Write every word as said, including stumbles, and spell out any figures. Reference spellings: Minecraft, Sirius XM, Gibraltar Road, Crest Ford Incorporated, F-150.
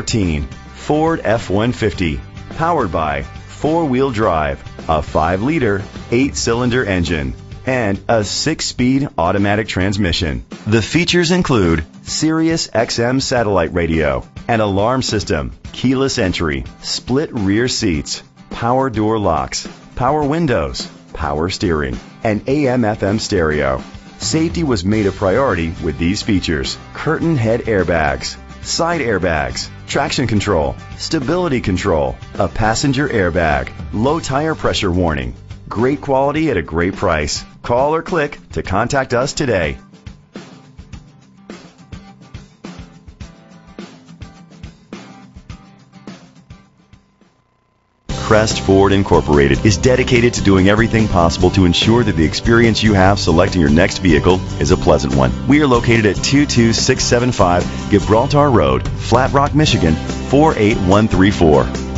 twenty fourteen Ford F one fifty, powered by four-wheel drive, a five liter, eight cylinder engine, and a six speed automatic transmission. The features include Sirius X M satellite radio, an alarm system, keyless entry, split rear seats, power door locks, power windows, power steering, and A M F M stereo. Safety was made a priority with these features: curtain head airbags, side airbags, traction control, stability control, a passenger airbag, low tire pressure warning. Great quality at a great price. Call or click to contact us today. Crest Ford Incorporated is dedicated to doing everything possible to ensure that the experience you have selecting your next vehicle is a pleasant one. We are located at two two six seven five Gibraltar Road, Flat Rock, Michigan four eight one three four.